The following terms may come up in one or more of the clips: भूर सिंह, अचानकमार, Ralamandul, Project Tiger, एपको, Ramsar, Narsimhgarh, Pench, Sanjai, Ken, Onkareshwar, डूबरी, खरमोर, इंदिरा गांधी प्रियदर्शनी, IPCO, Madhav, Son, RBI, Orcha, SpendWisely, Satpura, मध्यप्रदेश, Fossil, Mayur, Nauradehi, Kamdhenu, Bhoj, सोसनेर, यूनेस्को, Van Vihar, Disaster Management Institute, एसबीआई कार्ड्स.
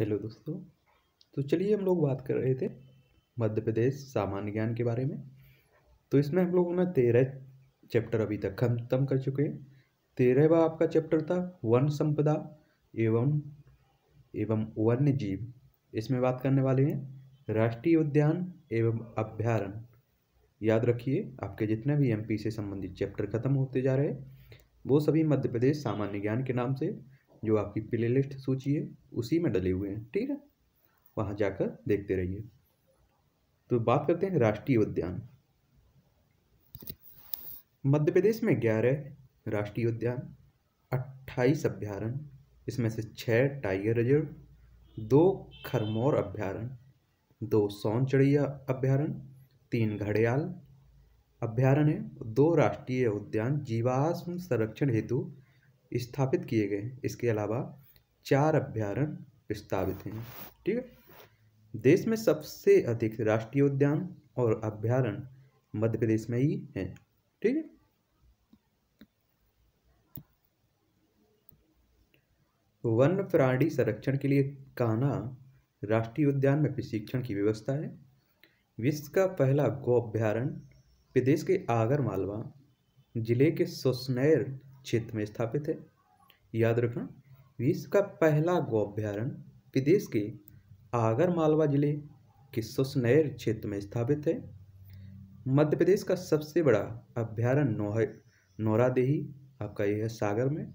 Hello दोस्तों, तो चलिए हम लोग बात कर रहे थे मध्य प्रदेश सामान्य ज्ञान के बारे में। तो इसमें हम लोगों ने 13 चैप्टर अभी तक खत्म कर चुके हैं। 13वां आपका चैप्टर था वन संपदा एवं वन्य जीव। इसमें बात करने वाले हैं राष्ट्रीय उद्यान एवं अभ्यारण्य। याद रखिए आपके जितने भी एमपी से संबंधित चैप्टर खत्म होते जा रहे हैं वो सभी मध्य प्रदेश सामान्य ज्ञान के नाम से जो आपकी प्लेलिस्ट सूची है उसी में डले हुए हैं, ठीक है, वहाँ जाकर देखते रहिए। तो बात करते हैं राष्ट्रीय उद्यान। मध्य प्रदेश में 11 राष्ट्रीय उद्यान, 28 अभ्यारण्य, इसमें से 6 टाइगर रिजर्व, 2 खरमोर अभ्यारण्य, 2 सोन चिड़िया अभ्यारण्य, 3 घड़ियाल अभ्यारण्य, 2 राष्ट्रीय उद्यान जीवाश्म संरक्षण हेतु स्थापित किए गए। इसके अलावा 4 अभ्यारण्य विस्तावित हैं, ठीक है। देश में सबसे अधिक राष्ट्रीय उद्यान और अभ्यारण्य मध्य प्रदेश में ही हैं, ठीक है। वन्य प्राणी संरक्षण के लिए कान्हा राष्ट्रीय उद्यान में प्रशिक्षण की व्यवस्था है। विश्व का पहला गौ अभ्यारण्य प्रदेश के आगर मालवा जिले के सोसनेर क्षेत्र में स्थापित है। याद रखना, विश्व का पहला गौ अभ्यारण्य प्रदेश के आगर मालवा जिले के सोसनेर क्षेत्र में स्थापित है। मध्य प्रदेश का सबसे बड़ा अभ्यारण्य नौरादेही आपका यह है सागर में।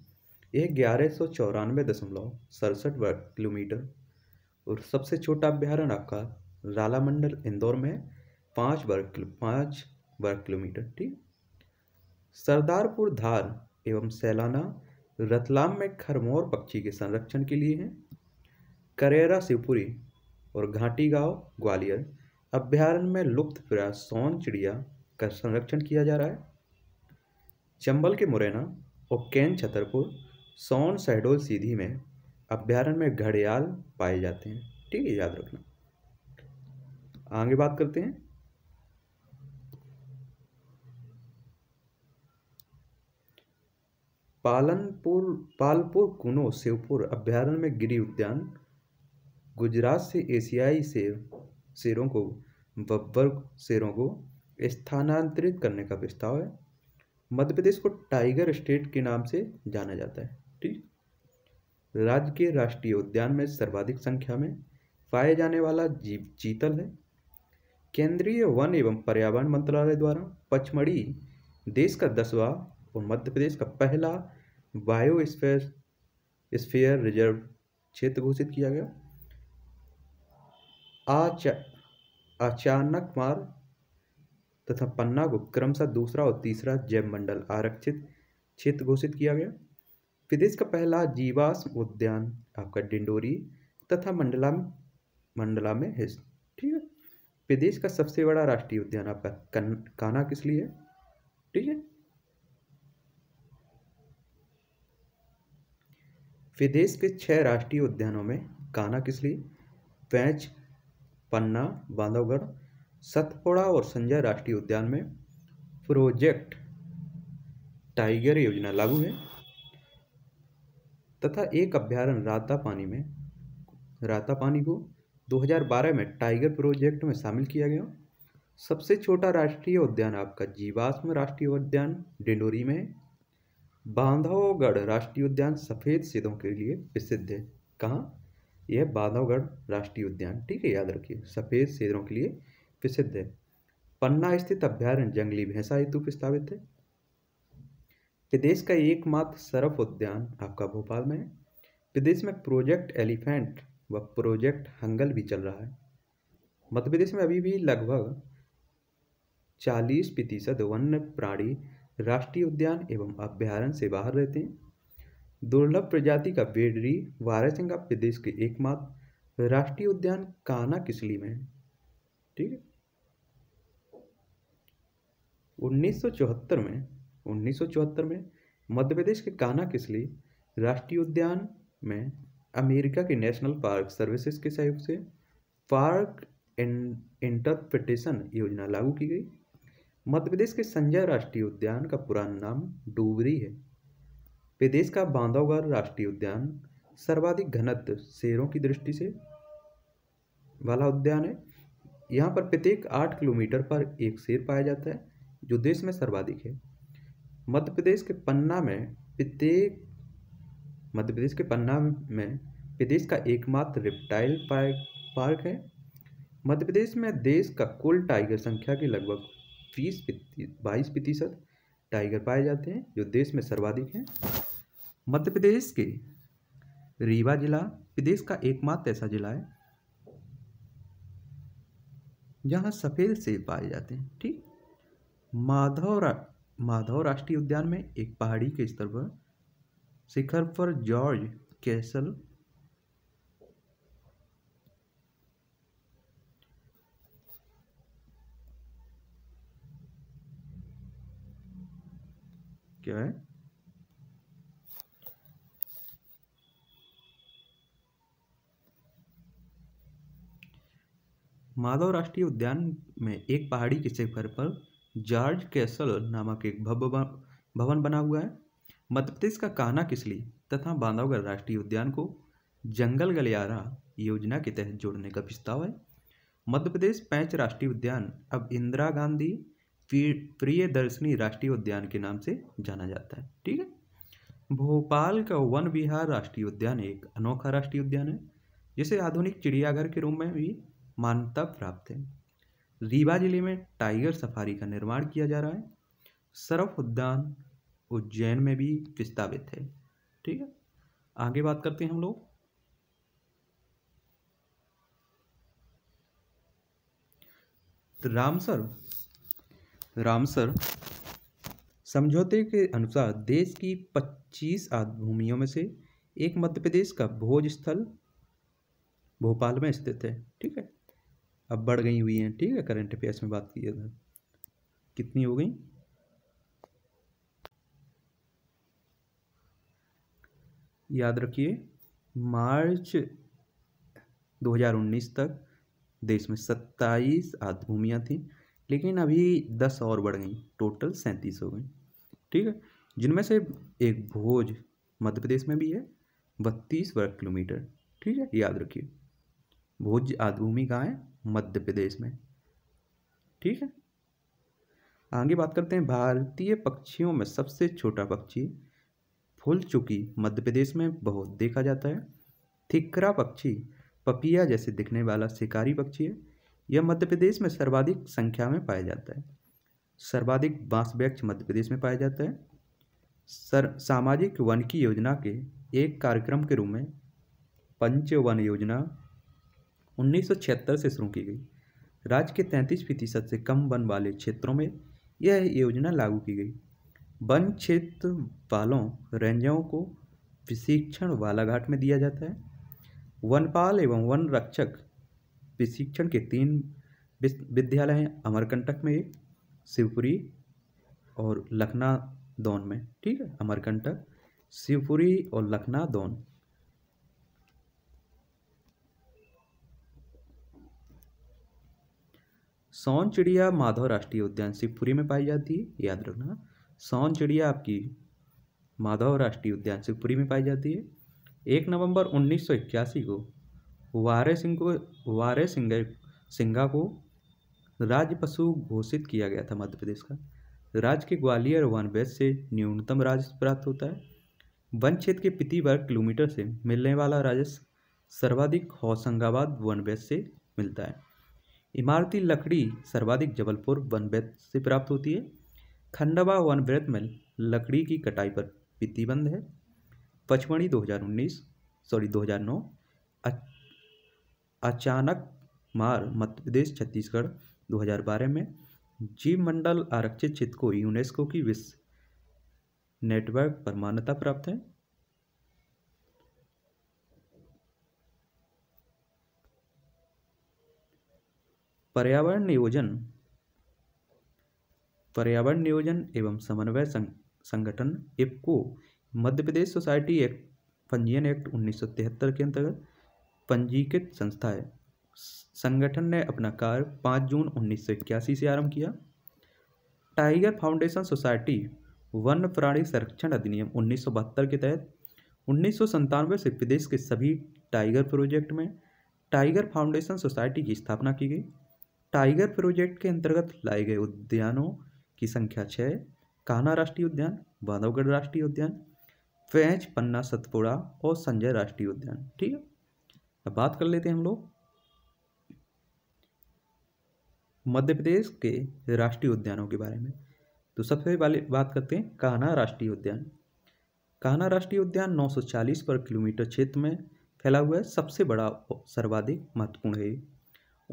यह 1194.67 वर्ग किलोमीटर। और सबसे छोटा अभ्यारण्य आपका रालामंडल इंदौर में 5 वर्ग किलोमीटर, ठीक। सरदारपुर धार एवं सैलाना रतलाम में खरमोर पक्षी के संरक्षण के लिए हैं। करेरा शिवपुरी और घाटी गांव ग्वालियर अभ्यारण्य में लुप्तप्राय सोन चिड़िया का संरक्षण किया जा रहा है। चंबल के मुरैना और केन छतरपुर सोन शहडोल सीधी में अभ्यारण्य में घड़ियाल पाए जाते हैं, ठीक है, याद रखना। आगे बात करते हैं पालपुर कुनो शिवपुर अभ्यारण्य में गिरी उद्यान। गुजरात से एशियाई बब्बर शेरों को स्थानांतरित करने का प्रस्ताव है। मध्य प्रदेश को टाइगर स्टेट के नाम से जाना जाता है, ठीक। राज्य के राष्ट्रीय उद्यान में सर्वाधिक संख्या में पाए जाने वाला जीव चीतल है। केंद्रीय वन एवं पर्यावरण मंत्रालय द्वारा पचमढ़ी देश का 10वां और मध्य प्रदेश का पहला बायोस्फीयर रिजर्व क्षेत्र घोषित किया गया। अचानकमार तथा पन्ना को क्रमशः दूसरा और तीसरा जैवमंडल आरक्षित क्षेत्र घोषित किया गया। प्रदेश का पहला जीवाश्म उद्यान आपका डिंडोरी तथा मंडला में है, ठीक है। प्रदेश का सबसे बड़ा राष्ट्रीय उद्यान आपका कान्हा किस लिए, ठीक है। प्रदेश के 6 राष्ट्रीय उद्यानों में कान्हा किस लिए, पेंच, पन्ना, बांधवगढ़, सतपुड़ा और संजय राष्ट्रीय उद्यान में प्रोजेक्ट टाइगर योजना लागू है। तथा एक अभ्यारण्य रातापानी को 2012 में टाइगर प्रोजेक्ट में शामिल किया गया। सबसे छोटा राष्ट्रीय उद्यान आपका जीवाश्म राष्ट्रीय उद्यान डिंडोरी में। बांधवगढ़ राष्ट्रीय उद्यान सफ़ेद सिद्धों के लिए प्रसिद्ध है। कहाँ? यह बांधवगढ़ राष्ट्रीय उद्यान, ठीक है, याद रखिए, सफ़ेद शेरों के लिए प्रसिद्ध है। पन्ना स्थित अभ्यारण्य जंगली भैंसा हेतु प्रस्तावित है। प्रदेश का एकमात्र सर्फ उद्यान आपका भोपाल में है। प्रदेश में प्रोजेक्ट एलिफेंट व प्रोजेक्ट हंगल भी चल रहा है। मध्य प्रदेश में अभी भी लगभग 40% वन्य प्राणी राष्ट्रीय उद्यान एवं अभ्यारण्य से बाहर रहते हैं। दुर्लभ प्रजाति का बेडरी वारासिंगा प्रदेश के एकमात्र राष्ट्रीय उद्यान कान्हा किसली में है, ठीक है। 1974 में मध्य प्रदेश के कान्हा किसली राष्ट्रीय उद्यान में अमेरिका के नेशनल पार्क सर्विसेज के सहयोग से पार्क इंटरप्रिटेशन योजना लागू की गई। मध्य प्रदेश के संजय राष्ट्रीय उद्यान का पुराना नाम डूबरी है। प्रदेश का बांधवगढ़ राष्ट्रीय उद्यान सर्वाधिक घनत्व शेरों की दृष्टि से वाला उद्यान है। यहाँ पर प्रत्येक 8 किलोमीटर पर एक शेर पाया जाता है, जो देश में सर्वाधिक है। मध्य प्रदेश के पन्ना में प्रदेश का एकमात्र रेप्टाइल पार्क है। मध्य प्रदेश में देश का कुल टाइगर संख्या के लगभग 22% टाइगर पाए जाते हैं, जो देश में सर्वाधिक हैं। मध्य प्रदेश के रीवा जिला प्रदेश का एकमात्र ऐसा जिला है जहाँ सफ़ेद शेर पाए जाते हैं। ठीक, माधव राष्ट्रीय उद्यान में एक पहाड़ी के स्तर पर शिखर पर जॉर्ज कैसल क्या है माधव राष्ट्रीय उद्यान में एक पहाड़ी के शिखर पर जॉर्ज कैसल नामक एक भव्य भवन बना हुआ है। मध्य प्रदेश का कान्हा किसली तथा बांधवगढ़ राष्ट्रीय उद्यान को जंगल गलियारा योजना के तहत जोड़ने का प्रस्ताव है। मध्य प्रदेश पैंच राष्ट्रीय उद्यान अब इंदिरा गांधी प्रियदर्शनी राष्ट्रीय उद्यान के नाम से जाना जाता है। ठीक है, भोपाल का वन विहार राष्ट्रीय उद्यान एक अनोखा राष्ट्रीय उद्यान है, जिसे आधुनिक चिड़ियाघर के रूप में भी मान्यता प्राप्त है। रीवा जिले में टाइगर सफारी का निर्माण किया जा रहा है। सरफ उद्यान उज्जैन में भी प्रस्तावित है। ठीक है, आगे बात करते हैं हम लोग तो रामसर समझौते के अनुसार देश की 25 आदिभूमियों में से एक मध्य प्रदेश का भोज स्थल भोपाल में स्थित है। ठीक है, अब बढ़ गई हुई हैं। ठीक है, करंट अफेयर्स में बात की कितनी हो गई? याद रखिए, मार्च 2019 तक देश में 27 आदिभूमियाँ थीं, लेकिन अभी 10 और बढ़ गई, टोटल 37 हो गई। ठीक है, जिनमें से एक भोज मध्य प्रदेश में भी है, 32 वर्ग किलोमीटर। ठीक है, याद रखिए, भोज आदिभूमि कहाँ है? मध्य प्रदेश में। ठीक है, आगे बात करते हैं भारतीय पक्षियों में सबसे छोटा पक्षी फुलचुकी मध्य प्रदेश में बहुत देखा जाता है। थिकरा पक्षी पपिया जैसे दिखने वाला शिकारी पक्षी है। यह मध्य प्रदेश में सर्वाधिक संख्या में पाया जाता है। सर्वाधिक बांस वृक्ष मध्य प्रदेश में पाया जाता है। सामाजिक वन की योजना के एक कार्यक्रम के रूप में पंच वन योजना 1976 से शुरू की गई। राज्य के 33% से कम वन वाले क्षेत्रों में यह योजना लागू की गई। वन क्षेत्र वालों रेंजरों को प्रशिक्षण बालाघाट में दिया जाता है। वनपाल एवं वन रक्षक प्रशिक्षण के 3 विद्यालय हैं, अमरकंटक में एक, शिवपुरी और लखनादौन में। ठीक है, अमरकंटक, शिवपुरी और लखनादौन। सोन चिड़िया माधव राष्ट्रीय उद्यान शिवपुरी में पाई जाती है, याद रखना। सोन चिड़िया आपकी माधव राष्ट्रीय उद्यान शिवपुरी में पाई जाती है। 1 नवंबर 1981 को वारे सिंगा को राज्य पशु घोषित किया गया था। मध्य प्रदेश का राज्य के ग्वालियर वन बेस से न्यूनतम राजस्व प्राप्त होता है। वन क्षेत्र के प्रति वर्ग किलोमीटर से मिलने वाला राजस्व सर्वाधिक होशंगाबाद वन बेस से मिलता है। इमारती लकड़ी सर्वाधिक जबलपुर वन बेस से प्राप्त होती है। खंडवा वन वृत्त में लकड़ी की कटाई पर प्रतिबंध है। पचमढ़ी 2009 अचानकमार मध्य प्रदेश छत्तीसगढ़ 2012 में जीव मंडल आरक्षित क्षेत्र को यूनेस्को की विश्व नेटवर्क पर मान्यता प्राप्त है। पर्यावरण नियोजन एवं समन्वय संगठन एपको Madhya Pradesh society act पंजीयन एक्ट 1973 के अंतर्गत पंजीकृत संस्था है। संगठन ने अपना कार्य 5 जून 1981 से आरंभ किया। टाइगर फाउंडेशन सोसाइटी वन प्राणी संरक्षण अधिनियम 1972 के तहत 1997 से प्रदेश के सभी टाइगर प्रोजेक्ट में टाइगर फाउंडेशन सोसाइटी की स्थापना की गई। टाइगर प्रोजेक्ट के अंतर्गत लाए गए उद्यानों की संख्या 6, कान्हा राष्ट्रीय उद्यान, बांधवगढ़ राष्ट्रीय उद्यान, पेंच, पन्ना, सतपुड़ा और संजय राष्ट्रीय उद्यान। ठीक है, अब बात कर लेते हैं हम लोग मध्य प्रदेश के राष्ट्रीय उद्यानों के बारे में। तो सबसे पहले बात करते हैं कान्हा राष्ट्रीय उद्यान। कान्हा राष्ट्रीय उद्यान 940 वर्ग किलोमीटर क्षेत्र में फैला हुआ है, सबसे बड़ा और सर्वाधिक महत्वपूर्ण है।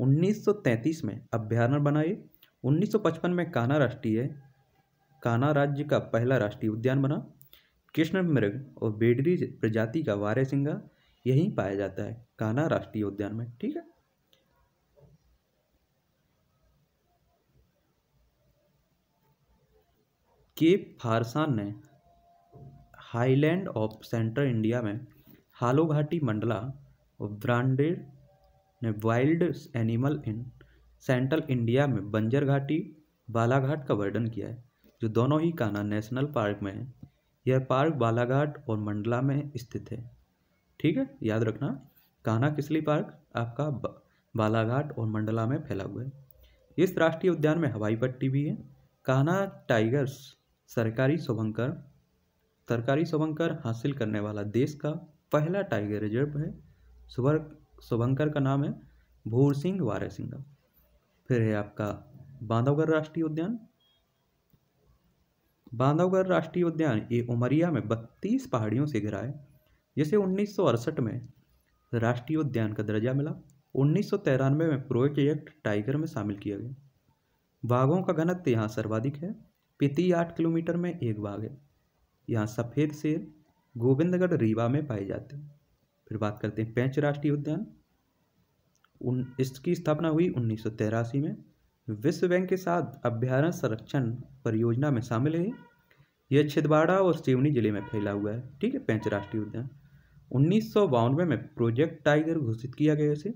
1933 में अभ्यारण्य बनाए। 1955 में कान्हा राज्य का पहला राष्ट्रीय उद्यान बना। कृष्ण मृग और बेडरी प्रजाति का वारसिंगा यहीं पाया जाता है कान्हा राष्ट्रीय उद्यान में। ठीक है, के फारसान ने हाईलैंड ऑफ सेंट्रल इंडिया में हालो घाटी मंडला और ब्रांडेड ने wild animal in central India में बंजर घाटी, बालाघाट का वर्णन किया है, जो दोनों ही कान्हा नेशनल पार्क में है। यह पार्क बालाघाट और मंडला में स्थित है। ठीक है, याद रखना कान्हा किसली पार्क आपका बालाघाट और मंडला में फैला हुआ है। इस राष्ट्रीय उद्यान में हवाई पट्टी भी है। कान्हा टाइगर्स सरकारी शुभंकर हासिल करने वाला देश का पहला टाइगर रिजर्व है। शुभंकर का नाम है भूर सिंह वारसिंगा। फिर है आपका बांधवगढ़ राष्ट्रीय उद्यान। बांधवगढ़ राष्ट्रीय उद्यान ये उमरिया में 32 पहाड़ियों से घिरा है, जिसे 1968 में राष्ट्रीय उद्यान का दर्जा मिला। 1993 में प्रोजेक्ट टाइगर में शामिल किया गया। बाघों का घनत्व यहाँ सर्वाधिक है। प्रति 8 किलोमीटर में एक बाघ है। यहाँ सफ़ेद शेर गोविंदगढ़ रीवा में पाए जाते हैं। फिर बात करते हैं पेंच राष्ट्रीय उद्यान। इसकी स्थापना हुई 1983 में। विश्व बैंक के साथ अभ्यारण्य संरक्षण परियोजना में शामिल है। यह छिंदवाड़ा और सिवनी जिले में फैला हुआ है। ठीक है, पेंच राष्ट्रीय उद्यान 1992 में प्रोजेक्ट टाइगर घोषित किया गया इसे।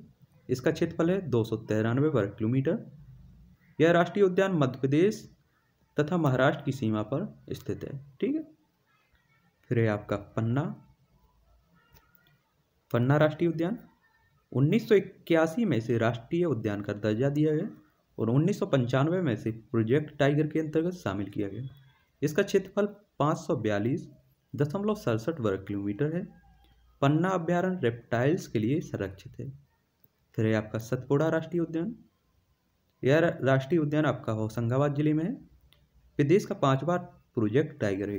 इसका क्षेत्रफल है 293 वर्ग किलोमीटर। यह राष्ट्रीय उद्यान मध्य प्रदेश तथा महाराष्ट्र की सीमा पर स्थित है। ठीक है, फिर है आपका पन्ना राष्ट्रीय उद्यान। 1981 में इसे राष्ट्रीय उद्यान का दर्जा दिया गया और 1995 में इसे प्रोजेक्ट टाइगर के अंतर्गत शामिल किया गया। इसका क्षेत्रफल 542.67 वर्ग किलोमीटर है। पन्ना अभ्यारण्य रेप्टाइल्स के लिए संरक्षित है। फिर है आपका सतपुड़ा राष्ट्रीय उद्यान। यह राष्ट्रीय उद्यान आपका होशंगाबाद जिले में है। प्रदेश का 5वां प्रोजेक्ट टाइगर है।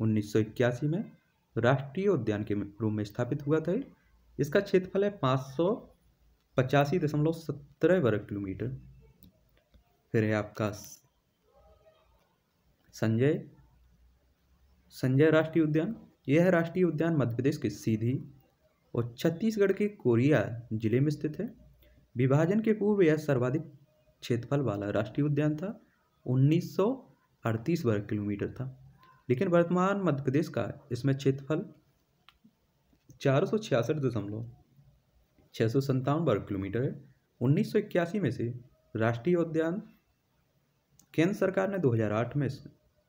1981 में राष्ट्रीय उद्यान के रूप में स्थापित हुआ था। इसका क्षेत्रफल है 585.17 वर्ग किलोमीटर। फिर है आपका संजय राष्ट्रीय उद्यान। यह राष्ट्रीय उद्यान मध्य प्रदेश के सीधी और छत्तीसगढ़ के कोरिया जिले में स्थित है। विभाजन के पूर्व यह सर्वाधिक क्षेत्रफल वाला राष्ट्रीय उद्यान था, 1938 वर्ग किलोमीटर था, लेकिन वर्तमान मध्य प्रदेश का इसमें क्षेत्रफल 466.657 वर्ग किलोमीटर है। 1981 में से राष्ट्रीय उद्यान केंद्र सरकार ने 2008 में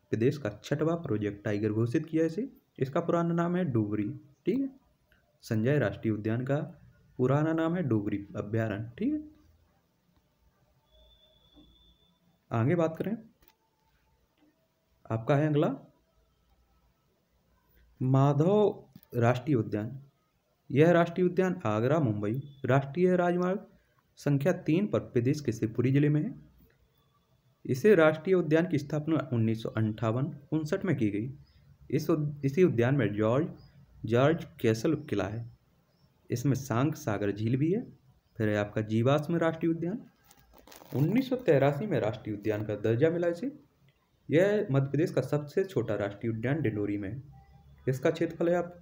प्रदेश का 6वां प्रोजेक्ट टाइगर घोषित किया इसे। इसका पुराना नाम है डूबरी। ठीक है, संजय राष्ट्रीय उद्यान का पुराना नाम है डूबरी अभ्यारण्य। ठीक है, आगे बात करें आपका है अगला माधव राष्ट्रीय उद्यान। यह राष्ट्रीय उद्यान आगरा मुंबई राष्ट्रीय राजमार्ग संख्या 3 पर प्रदेश के शिवपुरी जिले में है। इसे राष्ट्रीय उद्यान की स्थापना 1958-59 में की गई। इसी उद्यान में जॉर्ज कैसल किला है। इसमें सांग सागर झील भी है। फिर है आपका जीवाश्म राष्ट्रीय उद्यान। 1983 में राष्ट्रीय उद्यान का दर्जा मिला इसे। यह मध्य प्रदेश का सबसे छोटा राष्ट्रीय उद्यान डिंडोरी में है। इसका क्षेत्रफल है आप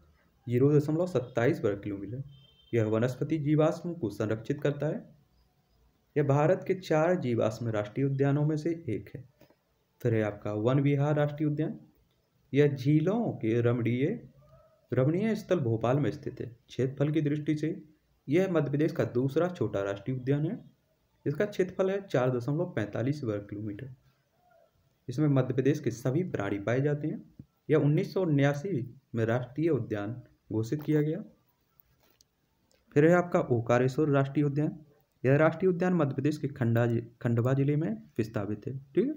0.27 वर्ग किलोमीटर। यह वनस्पति जीवाश्म को संरक्षित करता है। यह भारत के 4 जीवाश्म राष्ट्रीय उद्यानों में से एक है। फिर है आपका वन विहार राष्ट्रीय उद्यान। यह झीलों के रमणीय स्थल भोपाल में स्थित है। क्षेत्रफल की दृष्टि से यह मध्य प्रदेश का दूसरा छोटा राष्ट्रीय उद्यान है। इसका क्षेत्रफल है 4.45 वर्ग किलोमीटर। इसमें मध्य प्रदेश के सभी प्राणी पाए जाते हैं। यह 1979 में राष्ट्रीय उद्यान घोषित किया गया। फिर है आपका ओंकारेश्वर राष्ट्रीय उद्यान। यह राष्ट्रीय उद्यान मध्य प्रदेश के खंडवा जिले में विस्थापित है। ठीक है,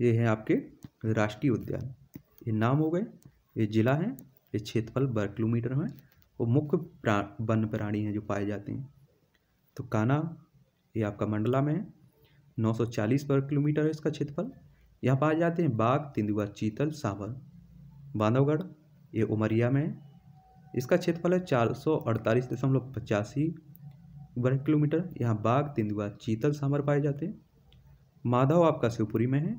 ये हैं आपके राष्ट्रीय उद्यान। ये नाम हो गए, ये जिला है, ये क्षेत्रफल वर्ग किलोमीटर में, और मुख्य वन प्राणी हैं जो पाए जाते हैं। तो कान्हा ये आपका मंडला में है, 940 वर्ग किलोमीटर है इसका क्षेत्रफल। यहाँ पाए जाते हैं बाघ, तेंदुआ, चीतल, सांवर। बांधवगढ़ ये उमरिया में है, इसका क्षेत्रफल है 448.85 वर्ग किलोमीटर। यहाँ बाघ, तेंदुआ, चीतल, सांवर पाए जाते हैं। माधव आपका शिवपुरी में है,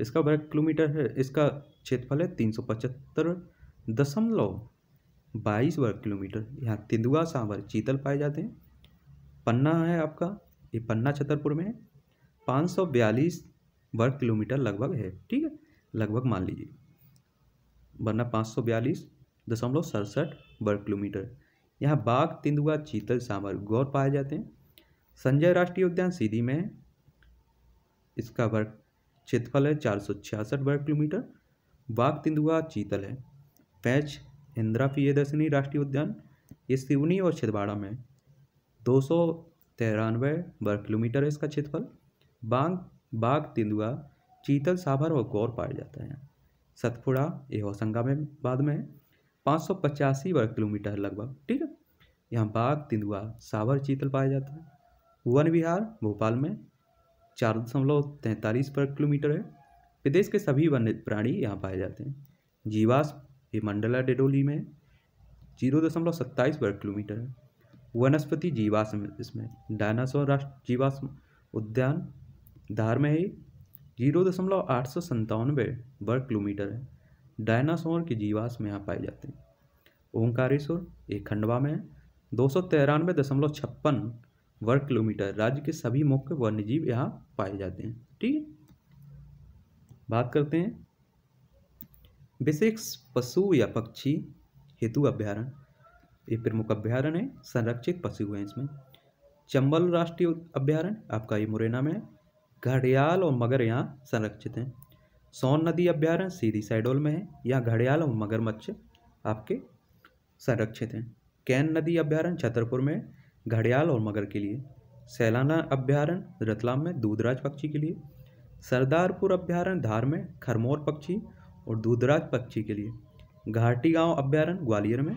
इसका वर्ग किलोमीटर है, इसका क्षेत्रफल है 375.22 वर्ग किलोमीटर। यहाँ तेंदुआ, सांवर, चीतल पाए जाते हैं। पन्ना है आपका, ये पन्ना छतरपुर में है, 542 वर्ग किलोमीटर लगभग है। ठीक है, लगभग मान लीजिए, वरना 542.67 वर्ग किलोमीटर। यहाँ बाघ, तेंदुआ, चीतल, सांवर, गौर पाए जाते हैं। संजय राष्ट्रीय उद्यान सीधी में है, इसका वर्ग क्षेत्रफल है 466 वर्ग किलोमीटर। बाघ, तेंदुआ, चीतल है। पैंच इंदिराप्रियदर्शिनी राष्ट्रीय उद्यान, ये सिवनी और छिंदवाड़ा में 293 वर्ग किलोमीटर है इसका क्षेत्रफल। बाघ, तेंदुआ, चीतल, साभर और गौर पाया जाता है। सतपुड़ा ये होशंगाबाद में है, 585 वर्ग किलोमीटर लगभग। ठीक है, यहाँ बाघ, तेंदुआ, साभर, चीतल पाया जाता है। वन विहार भोपाल में 4.43 वर्ग किलोमीटर है। प्रदेश के सभी वन्य प्राणी यहाँ पाए जाते हैं। जीवाश्म ये मंडला डेडोली में 0.27 वर्ग किलोमीटर है। वनस्पति जीवाश्म इसमें डायनासोर राष्ट्रीय जीवाश्म उद्यान धार में है, 0.897 वर्ग किलोमीटर है। डायनासोर के जीवाश्म यहाँ पाए जाते हैं। ओंकारेश्वर ये खंडवा में 293.56 वर्ग किलोमीटर। राज्य के सभी मुख्य वन्यजीव यहाँ पाए जाते हैं। ठीक है, बात करते हैं विशेष पशु या पक्षी हेतु अभ्यारण्य। ये प्रमुख अभ्यारण्य है, संरक्षित पशु हैं इसमें। चंबल राष्ट्रीय अभ्यारण्य आपका ये मुरैना में, घड़ियाल और मगर यहाँ संरक्षित हैं। सोन नदी अभ्यारण्य सीधी शहडोल में है, यहाँ घड़ियाल और मगरमच्छ आपके संरक्षित हैं। कैन नदी अभ्यारण्य छतरपुर में, घड़ियाल और मगर के लिए। सैलाना अभ्यारण्य रतलाम में, दूधराज पक्षी के लिए। सरदारपुर अभ्यारण्य धार में, खरमोर पक्षी और दूधराज पक्षी के लिए। घाटी गांव अभ्यारण्य ग्वालियर में,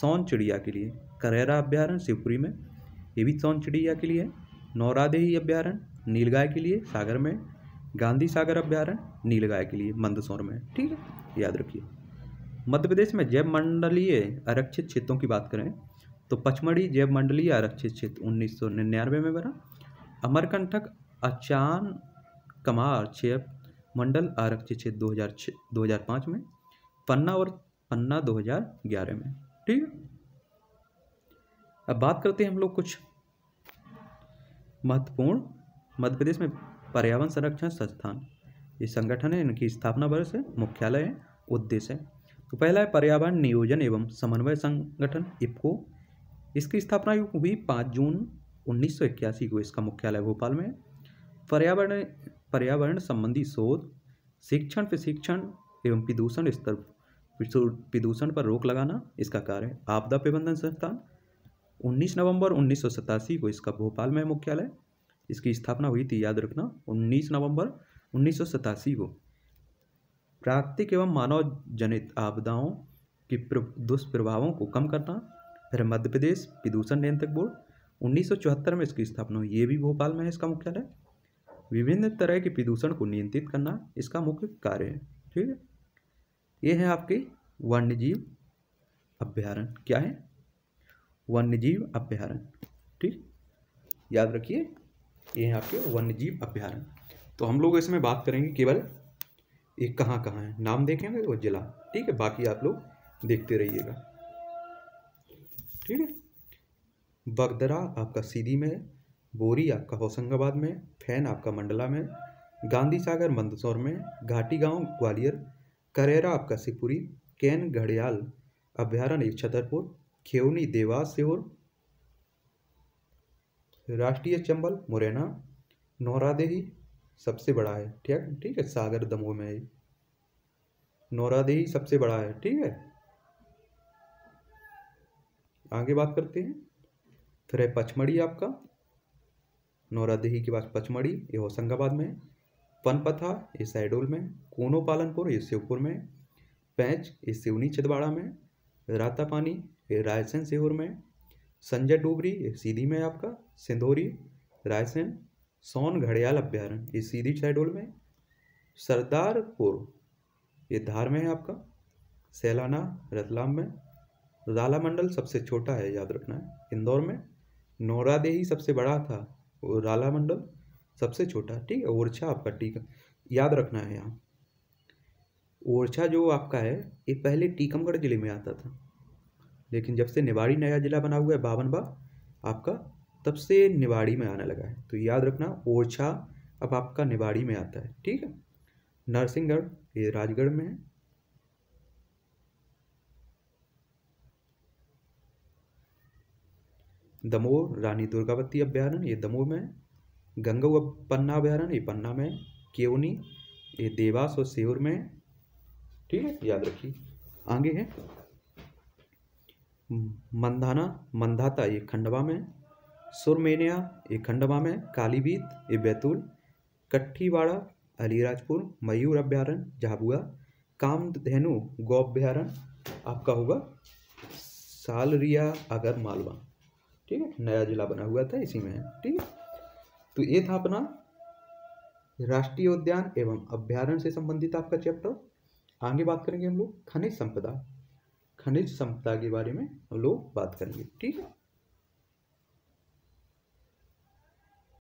सोन चिड़िया के लिए। करेरा अभ्यारण्य शिवपुरी में, ये भी सोन चिड़िया के लिए है। नौरादेही अभ्यारण्य नीलगाय के लिए सागर में। गांधी सागर अभ्यारण्य नीलगाय के लिए मंदसौर में। ठीक है, याद रखिए। मध्य प्रदेश में जैव मंडलीय आरक्षित क्षेत्रों की बात करें तो पचमढ़ी जैव मंडलीय आरक्षित क्षेत्र 1999 में बना। अमरकंटक अचानकमार जैव मंडल आरक्षित क्षेत्र 2005 में। पन्ना 2011 में। ठीक है, अब बात करते हैं हम लोग कुछ महत्वपूर्ण मध्य प्रदेश में पर्यावरण संरक्षण संस्थान। ये संगठन है, इनकी स्थापना वर्ष है, मुख्यालय है, उद्देश्य है। तो पहला है पर्यावरण नियोजन एवं समन्वय संगठन IPCO। इसकी स्थापना हुई 5 जून 1981 को। इसका मुख्यालय भोपाल में। पर्यावरण संबंधी शोध, शिक्षण, प्रशिक्षण एवं प्रदूषण स्तर, प्रदूषण पर रोक लगाना इसका कार्य है। आपदा प्रबंधन संस्थान 19 नवंबर 1987 को इसका भोपाल में मुख्यालय। इसकी स्थापना हुई थी, याद रखना, 19 नवंबर 1987 को। प्राकृतिक एवं मानव जनित आपदाओं के दुष्प्रभावों को कम करना। फिर मध्य प्रदेश प्रदूषण नियंत्रक बोर्ड 1974 में इसकी स्थापना हुई। ये भी भोपाल में है, इसका मुख्यालय। विभिन्न तरह के प्रदूषण को नियंत्रित करना इसका मुख्य कार्य है। ठीक है, ये है आपके वन्यजीव अभ्यारण्य। क्या है? वन्यजीव अभ्यारण्य। ठीक, याद रखिए, ये है आपके वन्यजीव अभ्यारण्य। तो हम लोग इसमें बात करेंगे केवल ये कहाँ है, नाम देखेंगे और जिला। ठीक है, बाकी आप लोग देखते रहिएगा। ठीक है, बगदरा आपका सीधी में है, बोरी आपका होशंगाबाद में, फैन आपका मंडला में, गांधी सागर मंदसौर में, घाटी गांव ग्वालियर, करेरा आपका शिवपुरी, कैन घड़ियाल अभ्यारण्य छतरपुर, खेवनी देवास सीहोर, राष्ट्रीय चंबल मुरैना, नौरादेही सबसे बड़ा है। ठीक है, सागर दमोह में है। नौरादेही सबसे बड़ा है। ठीक है, आगे बात करते हैं। फिर है पचमढ़ी आपका, नौरादेही के बाद पचमढ़ी, ये होशंगाबाद में। पनपथा ये शहडोल में। कोनो पालनपुर ये श्योपुर में। पैंच ये सिवनी छिंदवाड़ा में। रातापानी ये रायसेन सीहोर में। संजय डूबरी ये सीधी में आपका, सिंधोरी रायसेन। सोन घड़ियाल अभ्यारण्य ये सीधी शहडोल में। सरदारपुर ये धार में है आपका। सैलाना रतलाम में। रालामंडल सबसे छोटा है, याद रखना है, इंदौर में। नौरादेही सबसे बड़ा था और रालामंडल सबसे छोटा। ठीक है, ओरछा आपका, ठीक है, याद रखना है। यहाँ ओरछा जो आपका है ये पहले टीकमगढ़ जिले में आता था, लेकिन जब से निवाड़ी नया जिला बना हुआ है 52वां आपका, तब से निवाड़ी में आने लगा है, तो याद रखना ओरछा अब आपका निवाड़ी में आता है। ठीक है, नरसिंहगढ़ ये राजगढ़ में है। दमोह रानी दुर्गावती अभ्यारण्य ये दमोह में है। गंगा पन्ना अभ्यारण्य ये पन्ना में। केवनी ये देवास और सीहोर में। ठीक है, याद रखिए। आगे है मंधाना मंधाता ये खंडवा में। सुरमेनिया ये खंडवा में। कालीबीत ये बैतूल। कट्ठीवाड़ा अलीराजपुर। मयूर अभ्यारण्य झाबुआ। कामधेनु गौ अभ्यारण्य आपका होगा सालरिया अगर मालवा। ठीक है, नया जिला बना हुआ था, इसी में है। ठीक है, तो ये था अपना राष्ट्रीय उद्यान एवं अभ्यारण्य से संबंधित आपका चैप्टर। आगे बात करेंगे हम लोग खनिज संपदा। खनिज संपदा के बारे में हम लोग बात करेंगे। ठीक है।